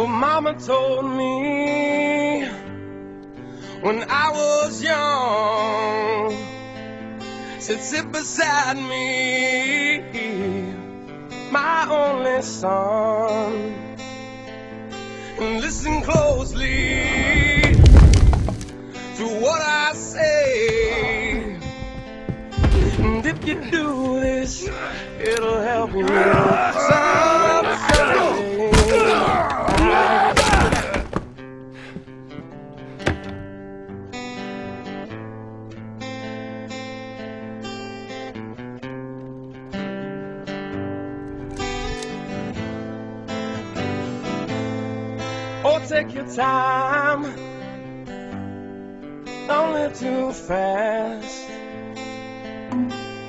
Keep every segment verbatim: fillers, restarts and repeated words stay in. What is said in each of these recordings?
Well, Mama told me when I was young, said sit beside me, my only son, and listen closely to what I say, and if you do this, it'll help you someday. Oh, take your time, don't live too fast.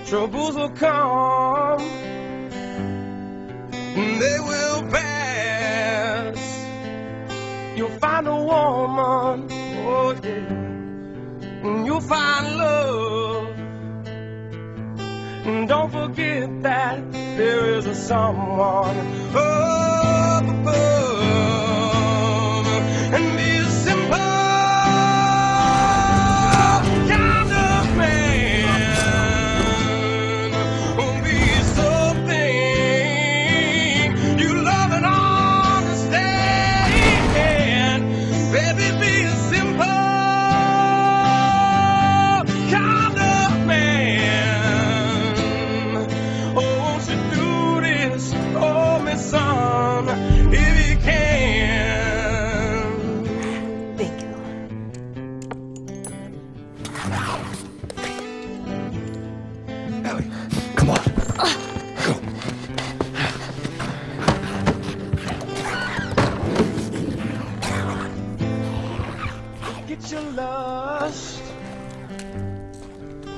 Troubles will come, and they will pass. You'll find a woman, oh yeah, and you'll find love. And don't forget that there is a someone up above. Your lust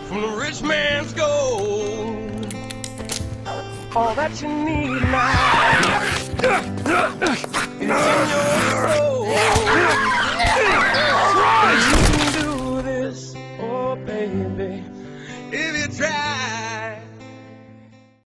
from the rich man's gold, all that you need now.